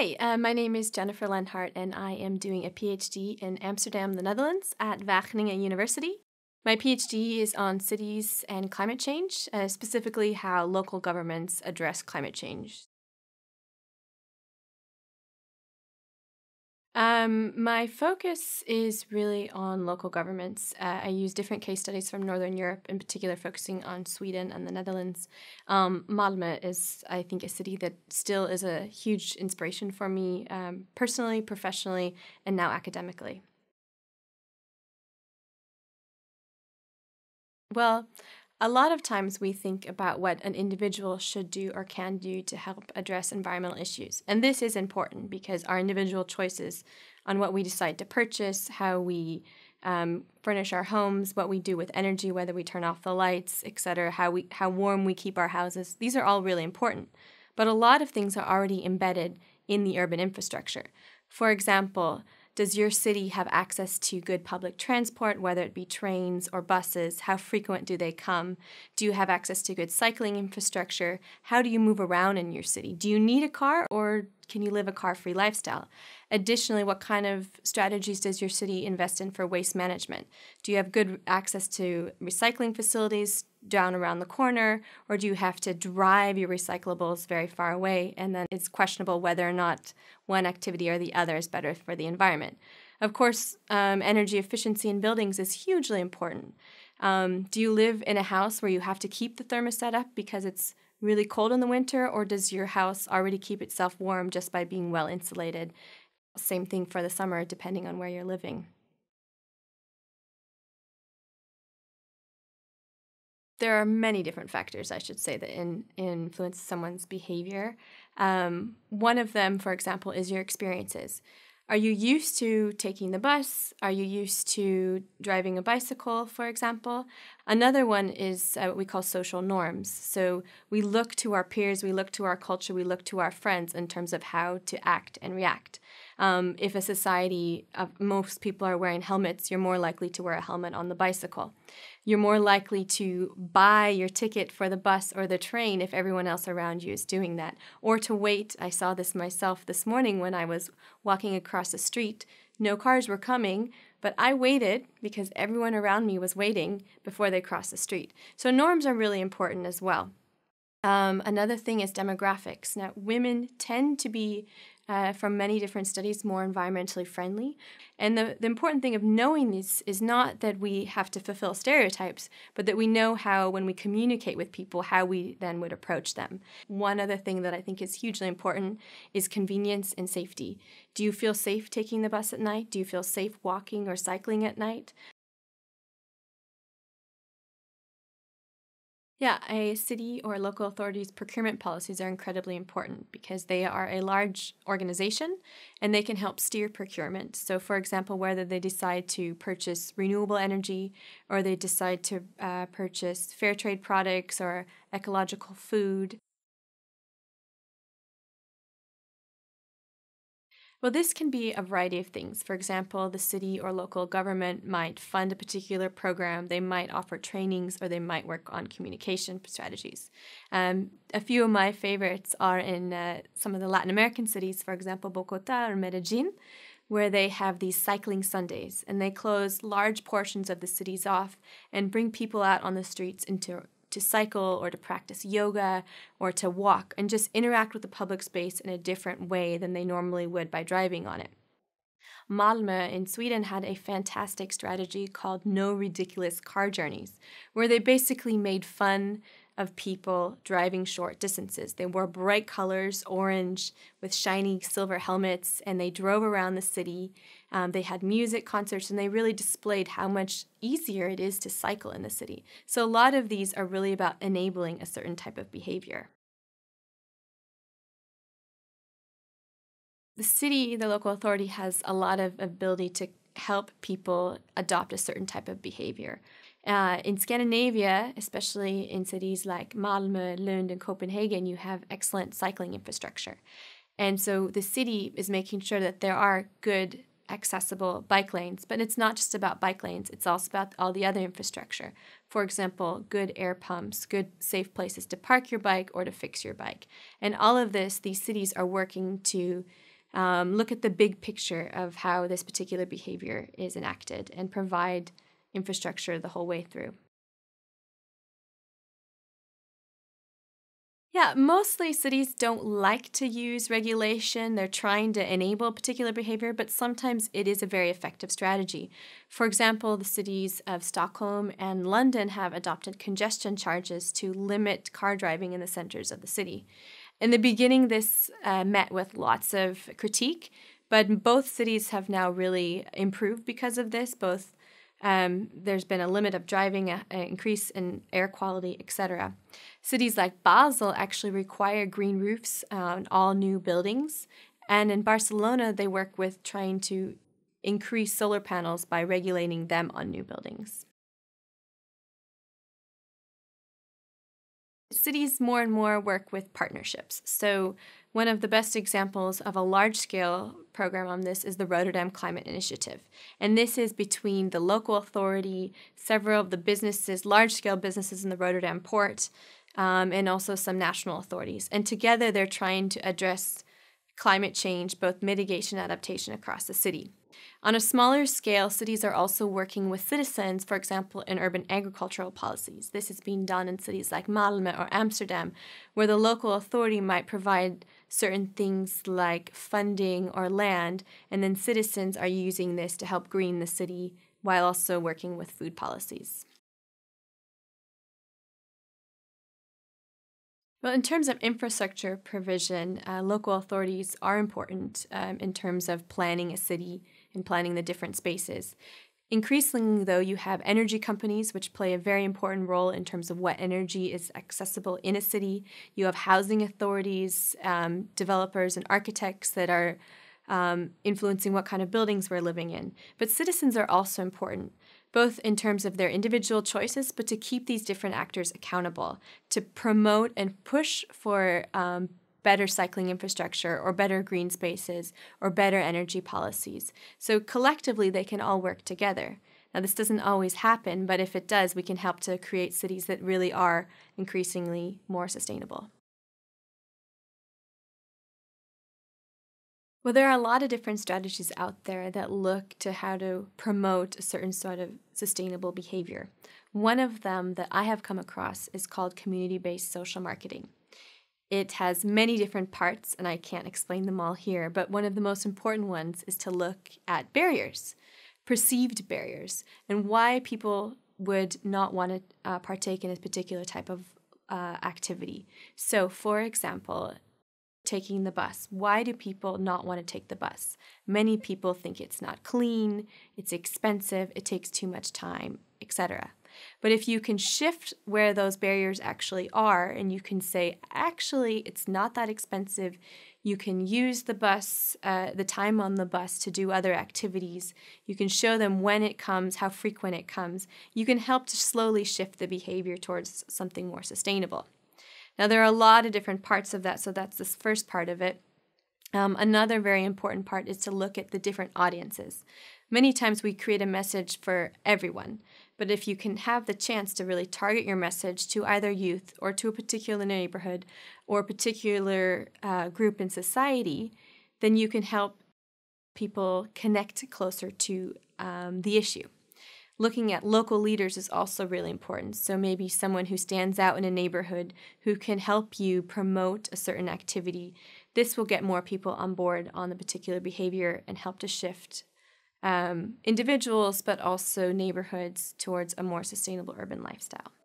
Hi, my name is Jennifer Lenhart, and I am doing a PhD in Amsterdam, the Netherlands, at Wageningen University. My PhD is on cities and climate change, specifically how local governments address climate change. My focus is really on local governments. I use different case studies from Northern Europe, in particular focusing on Sweden and the Netherlands. Malmö is, I think, a city that still is a huge inspiration for me personally, professionally, and now academically. Well, a lot of times we think about what an individual should do or can do to help address environmental issues. And this is important because our individual choices on what we decide to purchase, how we furnish our homes, what we do with energy, whether we turn off the lights, etc., how warm we keep our houses, these are all really important. But a lot of things are already embedded in the urban infrastructure. For example, does your city have access to good public transport, whether it be trains or buses? How frequent do they come? Do you have access to good cycling infrastructure? How do you move around in your city? Do you need a car, or can you live a car-free lifestyle? Additionally, what kind of strategies does your city invest in for waste management? Do you have good access to recycling facilities down around the corner, or do you have to drive your recyclables very far away? And then it's questionable whether or not one activity or the other is better for the environment. Of course, energy efficiency in buildings is hugely important. Do you live in a house where you have to keep the thermostat up because it's really cold in the winter, or does your house already keep itself warm just by being well insulated? Same thing for the summer, depending on where you're living. There are many different factors, I should say, that influence someone's behavior. One of them, for example, is your experiences. Are you used to taking the bus? Are you used to driving a bicycle, for example? Another one is what we call social norms. So we look to our peers, we look to our culture, we look to our friends in terms of how to act and react. If a society, most people are wearing helmets, you're more likely to wear a helmet on the bicycle. You're more likely to buy your ticket for the bus or the train if everyone else around you is doing that. Or to wait. I saw this myself this morning when I was walking across the street. No cars were coming, but I waited because everyone around me was waiting before they crossed the street. So norms are really important as well. Another thing is demographics. Now, women tend to be from many different studies, more environmentally friendly. And the important thing of knowing this is not that we have to fulfill stereotypes, but that we know how, when we communicate with people, how we then would approach them. One other thing that I think is hugely important is convenience and safety. Do you feel safe taking the bus at night? Do you feel safe walking or cycling at night? Yeah, a city or local authority's procurement policies are incredibly important because they are a large organization and they can help steer procurement. So, for example, whether they decide to purchase renewable energy or they decide to purchase fair trade products or ecological food. Well, this can be a variety of things. For example, the city or local government might fund a particular program, they might offer trainings, or they might work on communication strategies. A few of my favorites are in some of the Latin American cities, for example, Bogota or Medellin, where they have these cycling Sundays, and they close large portions of the cities off and bring people out on the streets to cycle or to practice yoga or to walk and just interact with the public space in a different way than they normally would by driving on it. Malmö in Sweden had a fantastic strategy called No Ridiculous Car Journeys, where they basically made fun of people driving short distances. They wore bright colors, orange, with shiny silver helmets, and they drove around the city. They had music concerts, and they really displayed how much easier it is to cycle in the city. So a lot of these are really about enabling a certain type of behavior. The city, the local authority, has a lot of ability to help people adopt a certain type of behavior. In Scandinavia, especially in cities like Malmö, Lund, and Copenhagen, you have excellent cycling infrastructure. And so the city is making sure that there are good, accessible bike lanes. But it's not just about bike lanes, it's also about all the other infrastructure. For example, good air pumps, good safe places to park your bike or to fix your bike. And all of this, these cities are working to look at the big picture of how this particular behavior is enacted and provide infrastructure the whole way through. Yeah, mostly cities don't like to use regulation. They're trying to enable particular behavior, but sometimes it is a very effective strategy. For example, the cities of Stockholm and London have adopted congestion charges to limit car driving in the centers of the city. In the beginning, this met with lots of critique, but both cities have now really improved because of this. Both there's been a limit of driving, an increase in air quality, etc. Cities like Basel actually require green roofs on all new buildings. And in Barcelona, they work with trying to increase solar panels by regulating them on new buildings. Cities more and more work with partnerships. So one of the best examples of a large-scale program on this is the Rotterdam Climate Initiative. And this is between the local authority, several of the businesses, large-scale businesses in the Rotterdam port, and also some national authorities. And together they're trying to address climate change, both mitigation and adaptation across the city. On a smaller scale, cities are also working with citizens, for example, in urban agricultural policies. This is being done in cities like Malmö or Amsterdam, where the local authority might provide certain things like funding or land, and then citizens are using this to help green the city while also working with food policies. Well, in terms of infrastructure provision, local authorities are important in terms of planning a city and planning the different spaces. Increasingly, though, you have energy companies, which play a very important role in terms of what energy is accessible in a city. You have housing authorities, developers and architects that are influencing what kind of buildings we're living in. But citizens are also important, both in terms of their individual choices, but to keep these different actors accountable, to promote and push for better cycling infrastructure or better green spaces or better energy policies. So collectively, they can all work together. Now, this doesn't always happen, but if it does, we can help to create cities that really are increasingly more sustainable. Well, there are a lot of different strategies out there that look to how to promote a certain sort of sustainable behavior. One of them that I have come across is called community-based social marketing. It has many different parts, and I can't explain them all here, but one of the most important ones is to look at barriers, perceived barriers, and why people would not want to partake in a particular type of activity. So, for example, taking the bus. Why do people not want to take the bus? Many people think it's not clean, it's expensive, it takes too much time, etc. But if you can shift where those barriers actually are and you can say, actually, it's not that expensive, you can use the bus, the time on the bus to do other activities, you can show them when it comes, how frequent it comes, you can help to slowly shift the behavior towards something more sustainable. Now, there are a lot of different parts of that, so that's this first part of it. Another very important part is to look at the different audiences. Many times we create a message for everyone, but if you can have the chance to really target your message to either youth or to a particular neighborhood or a particular group in society, then you can help people connect closer to the issue. Looking at local leaders is also really important. So maybe someone who stands out in a neighborhood who can help you promote a certain activity. This will get more people on board on the particular behavior and help to shift individuals, but also neighborhoods towards a more sustainable urban lifestyle.